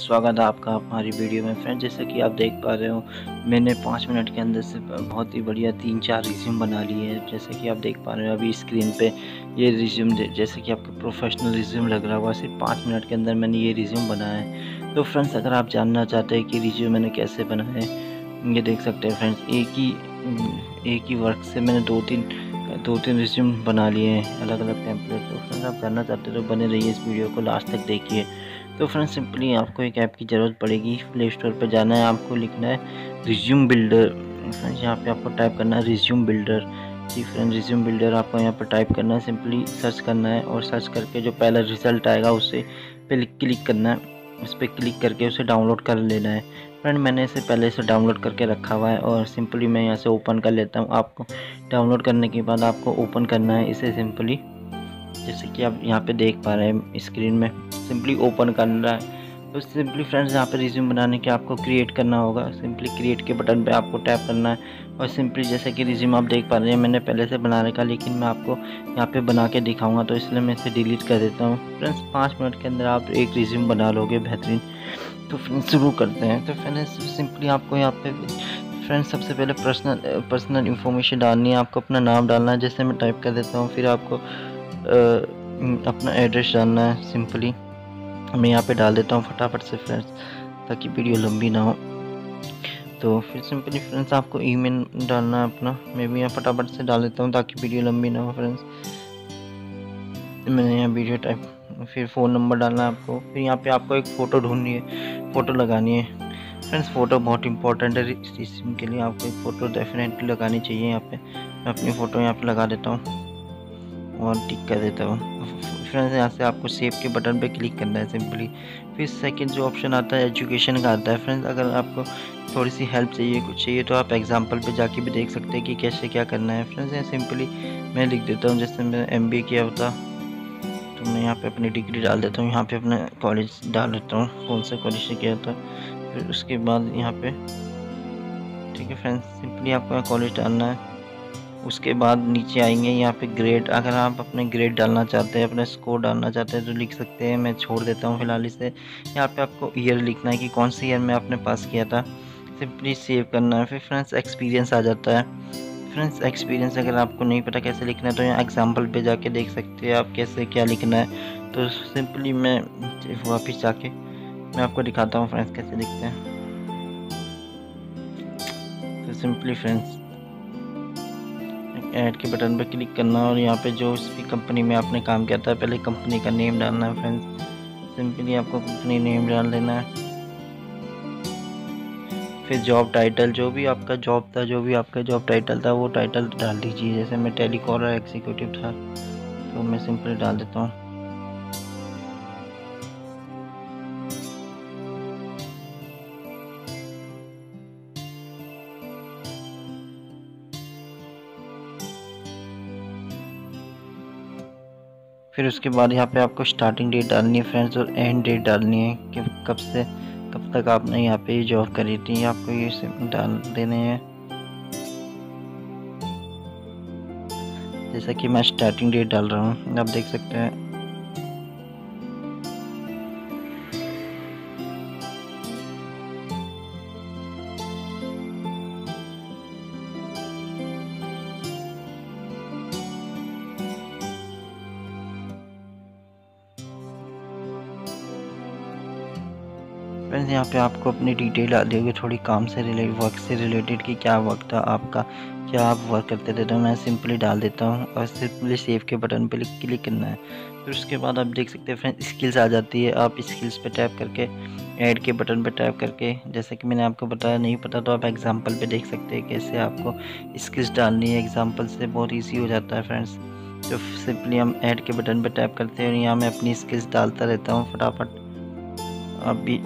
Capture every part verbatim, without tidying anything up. स्वागत है आपका हमारी वीडियो में। फ्रेंड्स, जैसा कि आप देख पा रहे हो, मैंने पाँच मिनट के अंदर से बहुत ही बढ़िया तीन चार रिज्यूम बना लिए हैं। जैसे कि आप देख पा रहे हो अभी स्क्रीन पे ये रिज्यूम, जैसे कि आपका प्रोफेशनल रिज्यूम लग रहा होगा। सिर्फ पाँच मिनट के अंदर मैंने ये रिज्यूम बनाया है। तो फ्रेंड्स, अगर आप जानना चाहते हैं कि रिज्यूम मैंने कैसे बनाया है, ये देख सकते हैं फ्रेंड्स। एक ही एक ही वर्क से मैंने दो तीन दो तीन रिज्यूम बना लिए हैं, अलग अलग टेम्पलेट। तो फ्रेंड्स, आप जानना चाहते हो तो बने रहिए इस वीडियो को लास्ट तक देखिए। तो फ्रेंड्स, सिंपली आपको एक ऐप की ज़रूरत पड़ेगी। प्ले स्टोर पर जाना है, आपको लिखना है रिज्यूम बिल्डर। फ्रेंड्स, यहाँ पे आपको टाइप करना है रिज्यूम बिल्डर। जी फ्रेंड्स, रिज्यूम बिल्डर आपको यहाँ पर टाइप करना है, सिंपली सर्च करना है और सर्च करके जो पहला रिज़ल्ट आएगा उसे पे क्लिक करना है। उस पर क्लिक करके उसे डाउनलोड कर लेना है। फ्रेंड, मैंने इसे पहले से डाउनलोड करके रखा हुआ है और सिंपली मैं यहाँ से ओपन कर लेता हूँ। आपको डाउनलोड करने के बाद आपको ओपन करना है इसे, सिंपली जैसे कि आप यहाँ पे देख पा रहे हैं स्क्रीन में, सिंपली ओपन करना है। तो सिंपली फ्रेंड्स, यहाँ पे रिज्यूम बनाने के आपको क्रिएट करना होगा। सिंपली क्रिएट के बटन पे आपको टैप करना है और सिंपली जैसे कि रिज्यूम आप देख पा रहे हैं मैंने पहले से बना रखा, लेकिन मैं आपको यहाँ पे बना के दिखाऊंगा तो इसलिए मैं इसे डिलीट कर देता हूँ। फ्रेंड्स, पाँच मिनट के अंदर आप एक रिज्यूम बना लोगे बेहतरीन। तो फ्रेंड्स, शुरू करते हैं। तो फ्रेंड्स, सिंपली आपको यहाँ पर फ्रेंड्स सबसे पहले पर्सनल पर्सनल इन्फॉर्मेशन डालनी है। आपको अपना नाम डालना है, जैसे मैं टाइप कर देता हूँ। फिर आपको अपना एड्रेस डालना है, सिंपली मैं यहाँ पे डाल देता हूँ फटाफट से फ्रेंड्स, ताकि वीडियो लंबी ना हो। तो फिर सिंपली फ्रेंड्स आपको ईमेल डालना है अपना, मैं भी यहाँ फटाफट से डाल देता हूँ ताकि वीडियो लंबी ना हो। फ्रेंड्स, मैंने यहाँ वीडियो टाइप, फिर फ़ोन नंबर डालना है आपको। फिर यहाँ पे आपको एक फ़ोटो ढूंढनी है, फ़ोटो लगानी है। फ्रेंड्स, फ़ोटो बहुत इंपॉर्टेंट है इस सिस्टम के लिए, आपको एक फ़ोटो डेफिनेटली लगानी चाहिए। यहाँ पे मैं अपनी फ़ोटो यहाँ पे लगा देता हूँ और टिक कर देता हूँ। फ्रेंड्स, यहाँ से आपको सेव के बटन पे क्लिक करना है सिंपली। फिर सेकंड जो ऑप्शन आता है एजुकेशन का आता है। फ्रेंड्स, अगर आपको थोड़ी सी हेल्प चाहिए, कुछ चाहिए, तो आप एग्जाम्पल पे जाके भी देख सकते हैं कि कैसे क्या करना है। फ्रेंड्स, यहाँ सिंपली मैं लिख देता हूँ, जैसे मैंने एमबीए किया होता तो मैं यहाँ पर अपनी डिग्री डाल देता हूँ। यहाँ पर अपना कॉलेज डाल देता हूँ, कौन सा कॉलेज से किया था। फिर उसके बाद यहाँ पे ठीक है फ्रेंड्स, सिंपली आपको यहाँ कॉलेज डालना है। उसके बाद नीचे आएंगे यहाँ पे ग्रेड, अगर आप अपने ग्रेड डालना चाहते हैं, अपना स्कोर डालना चाहते हैं तो लिख सकते हैं। मैं छोड़ देता हूँ फिलहाल इसे। यहाँ पे आपको ईयर लिखना है कि कौन से ईयर में आपने पास किया था, सिंपली सेव करना है। फिर फ्रेंड्स एक्सपीरियंस आ जाता है। फ्रेंड्स, एक्सपीरियंस अगर आपको नहीं पता कैसे लिखना है तो यहाँ एग्जाम्पल पर जाके देख सकते हैं आप कैसे क्या लिखना है। तो सिंपली मैं वापस जाके मैं आपको दिखाता हूँ फ्रेंड्स कैसे लिखते हैं। तो सिंपली फ्रेंड्स ऐड के बटन पर क्लिक करना और यहाँ पे जो इसकी कंपनी में आपने काम किया था पहले कंपनी का नेम डालना है। फ्रेंड्स, सिंपली आपको कंपनी नेम डाल देना है। फिर जॉब टाइटल, जो भी आपका जॉब था, जो भी आपका जॉब टाइटल था वो टाइटल डाल दीजिए। जैसे मैं टेलीकॉलर एग्जीक्यूटिव था तो मैं सिंपली डाल देता हूँ। फिर उसके बाद यहाँ पे आपको स्टार्टिंग डेट डालनी है फ्रेंड्स और एंड डेट डालनी है कि कब से कब तक आपने यहाँ पे जॉब करी थी, आपको ये सब डाल देने हैं। जैसा कि मैं स्टार्टिंग डेट डाल रहा हूँ, आप देख सकते हैं। फ्रेंड्स, यहाँ पे आपको अपनी डिटेल डाल दी होगी थोड़ी काम से रिलेटेड, वर्क से रिलेटेड कि क्या वर्क था आपका, क्या आप वर्क करते थे। तो मैं सिंपली डाल देता हूँ और सिंपली सेव के बटन पे क्लिक करना है। फिर उसके बाद आप देख सकते हैं फ्रेंड्स स्किल्स आ जाती है। आप स्किल्स पे टैप करके ऐड के बटन पे टैप करके, जैसे कि मैंने आपको बताया नहीं पता तो आप एग्जाम्पल पर देख सकते हैं कैसे आपको स्किल्स डालनी है। एग्जाम्पल से बहुत ईजी हो जाता है फ्रेंड्स। तो सिंपली हम ऐड के बटन पर टैप करते हैं और यहाँ मैं अपनी स्किल्स डालता रहता हूँ फटाफट। आप भी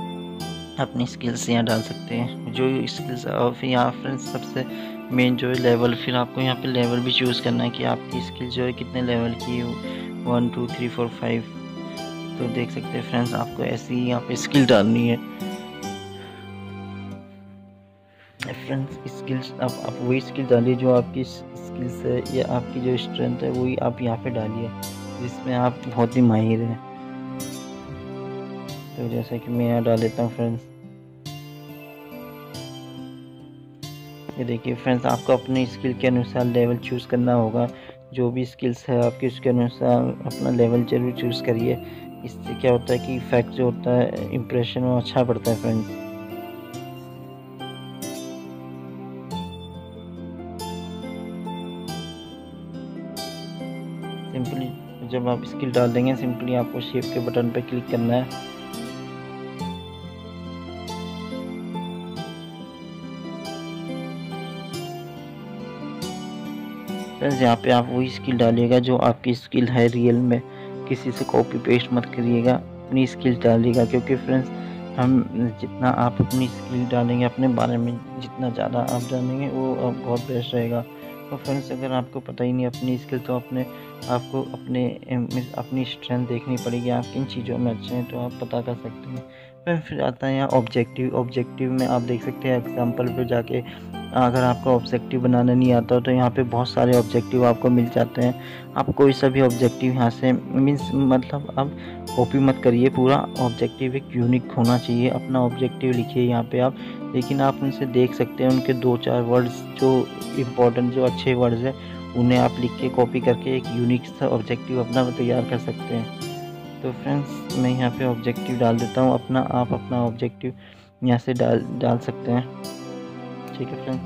अपनी स्किल्स यहाँ डाल सकते हैं जो स्किल्स। और फिर यहाँ फ्रेंड्स सबसे मेन जो है लेवल, फिर आपको यहाँ पे लेवल भी चूज़ करना है कि आपकी स्किल जो है कितने लेवल की है, one two three four five. तो देख सकते हैं फ्रेंड्स आपको ऐसी ही यहाँ पे स्किल डालनी है। फ्रेंड्स स्किल्स आप आप वही स्किल डालिए जो आपकी स्किल्स है या आपकी जो स्ट्रेंथ है वही आप यहाँ पर डालिए जिसमें आप बहुत ही माहिर हैं। तो जैसा कि मैं यहाँ डाल देता हूँ फ्रेंड्स। ये देखिए फ्रेंड्स, आपको अपनी स्किल के अनुसार लेवल चूज़ करना होगा। जो भी स्किल्स है आपकी उसके अनुसार अपना लेवल जरूर चूज़ करिए। इससे क्या होता है कि इफेक्ट जो होता है इम्प्रेशन वो अच्छा पड़ता है फ्रेंड्स। सिंपली जब आप स्किल डाल देंगे सिंपली आपको शेप के बटन पर क्लिक करना है। फ्रेंड्स यहाँ पे आप वही स्किल डालिएगा जो आपकी स्किल है रियल में, किसी से कॉपी पेस्ट मत करिएगा, अपनी स्किल डालिएगा। क्योंकि फ्रेंड्स हम जितना आप अपनी स्किल डालेंगे, अपने बारे में जितना ज़्यादा आप जानेंगे वो आप बहुत बेस्ट रहेगा। तो फ्रेंड्स अगर आपको पता ही नहीं अपनी स्किल तो अपने आपको अपने अपनी स्ट्रेंथ देखनी पड़ेगी, आप किन चीज़ों में अच्छे हैं तो आप पता कर सकते हैं। फिर फिर आता है यहाँ ऑब्जेक्टिव। ऑब्जेक्टिव में आप देख सकते हैं एग्जांपल पे जाके, अगर आपका ऑब्जेक्टिव बनाना नहीं आता तो यहाँ पे बहुत सारे ऑब्जेक्टिव आपको मिल जाते हैं। आप कोई सा भी ऑब्जेक्टिव यहाँ से मीन्स मतलब आप कॉपी मत करिए, पूरा ऑब्जेक्टिव एक यूनिक होना चाहिए। अपना ऑब्जेक्टिव लिखिए यहाँ पे आप, लेकिन आप उनसे देख सकते हैं उनके दो चार वर्ड्स जो इम्पोर्टेंट जो अच्छे वर्ड्स हैं उन्हें आप लिख के कॉपी करके एक यूनिक सा ऑब्जेक्टिव अपना तैयार कर सकते हैं। तो फ्रेंड्स मैं यहाँ पे ऑब्जेक्टिव डाल देता हूँ अपना, आप अपना ऑब्जेक्टिव यहाँ से डाल डाल सकते हैं। ठीक है फ्रेंड्स,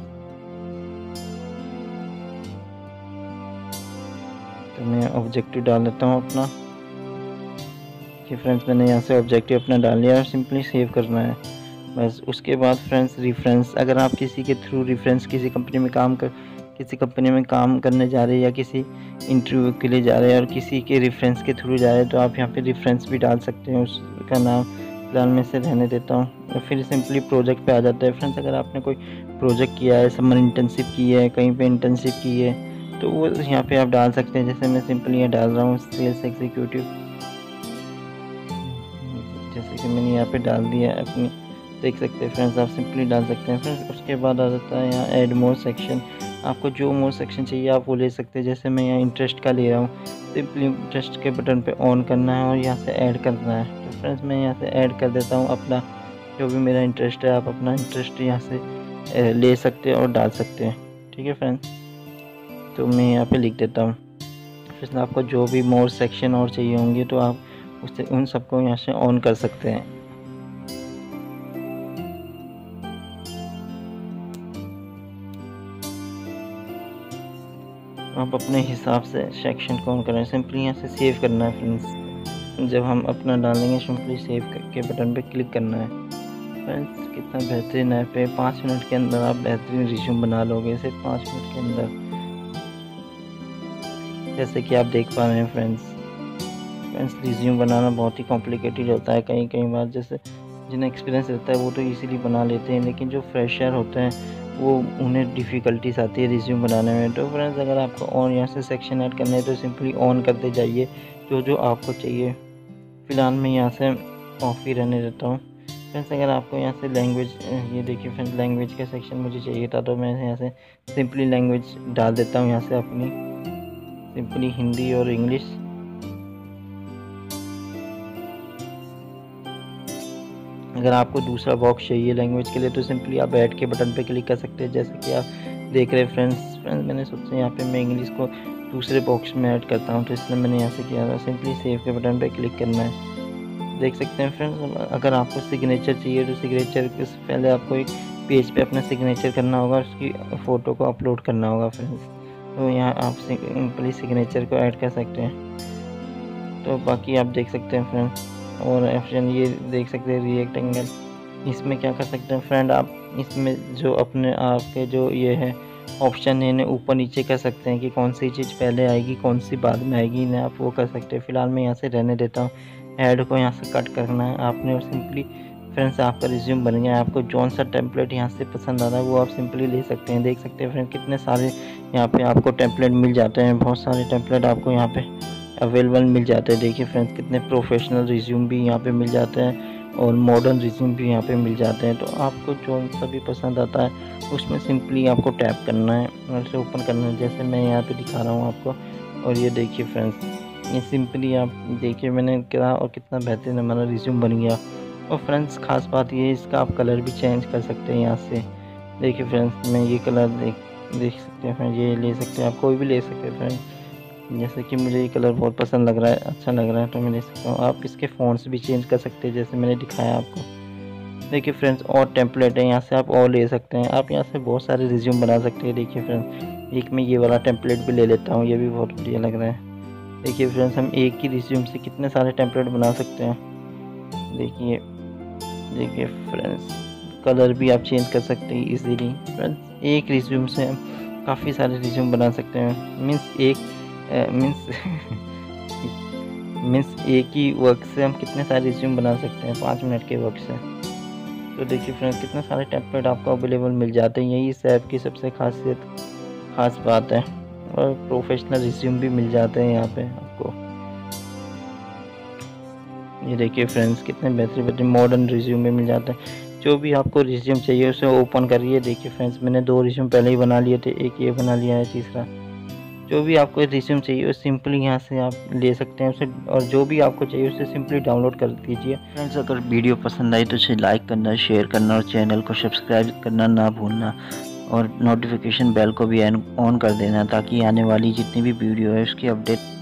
तो मैं ऑब्जेक्टिव डाल देता हूँ अपना। ठीक है फ्रेंड्स, मैंने यहाँ से ऑब्जेक्टिव अपना डाल लिया और सिंपली सेव करना है बस। उसके बाद फ्रेंड्स रेफरेंस, अगर आप किसी के थ्रू रेफरेंस किसी कंपनी में काम कर किसी कंपनी में काम करने जा रहे हैं या किसी इंटरव्यू के लिए जा रहे हैं और किसी के रेफरेंस के थ्रू जा रहे हैं तो आप यहाँ पे रेफरेंस भी डाल सकते हैं। उसका नाम फिलहाल मैं इसे रहने देता हूँ। तो फिर सिंपली प्रोजेक्ट पे आ जाता है। फ्रेंड्स अगर आपने कोई प्रोजेक्ट किया है, समर इंटर्नशिप की है, कहीं पे इंटर्नशिप की है तो वो यहाँ पर आप डाल सकते हैं। जैसे मैं सिंपली यहाँ डाल रहा हूँ सेल्स एग्जीक्यूटिव, जैसे कि मैंने यहाँ पर डाल दिया अपनी, देख सकते हैं फ्रेंड्स, आप सिंपली डाल सकते हैं। फ्रेंड्स उसके बाद आ जाता है यहाँ एड मोर सेक्शन। आपको जो मोर सेक्शन चाहिए आप वो ले सकते हैं। जैसे मैं यहाँ इंटरेस्ट का ले रहा हूँ, सिंपली इंटरेस्ट के बटन पे ऑन करना है और यहाँ से ऐड करना है। तो फ्रेंड्स मैं यहाँ से ऐड कर देता हूँ अपना जो भी मेरा इंटरेस्ट है। आप अपना इंटरेस्ट यहाँ से ले सकते हैं और डाल सकते हैं। ठीक है फ्रेंड्स, तो मैं यहाँ पर लिख देता हूँ। फ्रेंड्स आपको जो भी मोर सेक्शन और चाहिए होंगे तो आप उससे उन सबको यहाँ से ऑन कर सकते हैं। आप अपने हिसाब से सेक्शन कौन करें, सिंपली यहाँ से सेव करना है फ्रेंड्स। जब हम अपना डालेंगे सिंपली सेव के बटन पे क्लिक करना है। फ्रेंड्स कितना बेहतरीन ऐप है, पाँच मिनट के अंदर आप बेहतरीन रिज्यूम बना लोगे सिर्फ पाँच मिनट के अंदर, जैसे कि आप देख पा रहे हैं फ्रेंड्स। फ्रेंड्स रिज्यूम बनाना बहुत ही कॉम्प्लिकेटेड होता है, कहीं कहीं बार जैसे जिन्हें एक्सपीरियंस रहता है वो तो ईजिली बना लेते हैं, लेकिन जो फ्रेशर होते हैं वो उन्हें डिफ़िकल्टीज आती है रिज्यूम बनाने में। तो फ्रेंड्स अगर आपको ऑन यहाँ से सेक्शन ऐड करना है तो सिंपली ऑन करते जाइए जो जो आपको चाहिए। फ़िलहाल मैं यहाँ से ऑफ ही रहने देता हूँ। फ्रेंड्स अगर आपको यहाँ से लैंग्वेज, ये देखिए फ्रेंड्स लैंग्वेज का सेक्शन मुझे चाहिए था तो मैं यहाँ से सिंपली लैंग्वेज डाल देता हूँ। यहाँ से अपनी सिंपली हिंदी और इंग्लिश, अगर आपको दूसरा बॉक्स चाहिए लैंग्वेज के लिए तो सिंपली आप ऐड के बटन पे क्लिक कर सकते हैं, जैसे कि आप देख रहे हैं फ्रेंड्स। फ्रेंड्स मैंने सोचा यहाँ पे मैं इंग्लिश को दूसरे बॉक्स में ऐड करता हूँ तो इसलिए मैंने यहाँ से किया था। सिंपली सेव के बटन पे क्लिक करना है, देख सकते हैं फ्रेंड्स। अगर आपको सिग्नेचर चाहिए तो सिग्नेचर से पहले आपको एक पेज पर अपना सिग्नेचर करना होगा, उसकी फ़ोटो को अपलोड करना होगा फ्रेंड्स। तो यहाँ आप सिंपली सिग्नेचर को ऐड कर सकते हैं। तो बाकी आप देख सकते हैं फ्रेंड्स, और ऑप्शन ये देख सकते हैं रिएक्ट एंगल, इसमें क्या कर सकते हैं फ्रेंड आप इसमें जो अपने आपके जो ये है ऑप्शन है इन्हें ऊपर नीचे कर सकते हैं कि कौन सी चीज़ पहले आएगी कौन सी बाद में आएगी, इन्हें आप वो कर सकते हैं। फ़िलहाल मैं यहाँ से रहने देता हूँ, ऐड को यहाँ से कट करना है आपने और सिंपली फ्रेंड्स आपका रिज्यूम बन गया। आपको जौन सा टेम्पलेट यहाँ से पसंद आ रहा है वो आप सिंपली ले सकते हैं। देख सकते हैं फ्रेंड कितने सारे यहाँ पर आपको टेम्पलेट मिल जाते हैं, बहुत सारे टेम्पलेट आपको यहाँ पर अवेलेबल मिल जाते हैं। देखिए फ्रेंड्स कितने प्रोफेशनल रिज्यूम भी यहाँ पे मिल जाते हैं और मॉडर्न रिज्यूम भी यहाँ पे मिल जाते हैं। तो आपको जो सा भी पसंद आता है उसमें सिंपली आपको टैप करना है और उसे ओपन करना है, जैसे मैं यहाँ पे दिखा रहा हूँ आपको। और ये देखिए फ्रेंड्स, ये सिंपली आप देखिए मैंने करा और कितना बेहतरीन हमारा रिज्यूम बन गया। और फ्रेंड्स खास बात ये है इसका आप कलर भी चेंज कर सकते हैं यहाँ से। देखिए फ्रेंड्स मैं ये कलर देख देख सकते हैं, ये ले सकते हैं, आप कोई भी ले सकते हैं फ्रेंड्स। जैसे कि मुझे ये कलर बहुत पसंद लग रहा है, अच्छा लग रहा है तो मैं ले सकता हूँ। आप इसके फ़ॉन्ट्स भी चेंज कर सकते हैं जैसे मैंने दिखाया आपको। देखिए फ्रेंड्स और टेम्पलेट है यहाँ से, आप और ले सकते हैं। आप यहाँ से बहुत सारे रिज्यूम बना सकते हैं। देखिए फ्रेंड्स एक मैं ये वाला टेम्पलेट भी ले लेता हूँ, ये भी बहुत बढ़िया लग रहा है। देखिए फ्रेंड्स हम एक ही रिज्यूम से कितने सारे टेम्पलेट बना सकते हैं। देखिए देखिए फ्रेंड्स कलर भी आप चेंज कर सकते हैं ईजीली। फ्रेंड्स एक रिज्यूम से हम काफ़ी सारे रिज्यूम बना सकते हैं। मीन्स एक मीन्स मीन्स एक ही वर्क से हम कितने सारे रिज्यूम बना सकते हैं, पाँच मिनट के वर्क से। तो देखिए फ्रेंड्स कितने सारे टेम्पलेट आपको अवेलेबल मिल जाते हैं। यही इस ऐप की सबसे खासियत खास बात है। और प्रोफेशनल रिज्यूम भी मिल जाते हैं यहाँ पे आपको। ये देखिए फ्रेंड्स कितने बेहतरीन बेहतरीन मॉडर्न रिज्यूम भी मिल जाते हैं। जो भी आपको रिज्यूम चाहिए उसे ओपन करिए। देखिए फ्रेंड्स मैंने दो रिज्यूम पहले ही बना लिए थे, एक ये बना लिया है तीसरा। जो भी आपको रिज्यूम चाहिए उसे सिंपली यहाँ से आप ले सकते हैं उसे, और जो भी आपको चाहिए उसे सिंपली डाउनलोड कर दीजिए। फ्रेंड्स अगर वीडियो पसंद आई तो उसे लाइक करना, शेयर करना और चैनल को सब्सक्राइब करना ना भूलना, और नोटिफिकेशन बेल को भी ऑन कर देना ताकि आने वाली जितनी भी वीडियो है उसकी अपडेट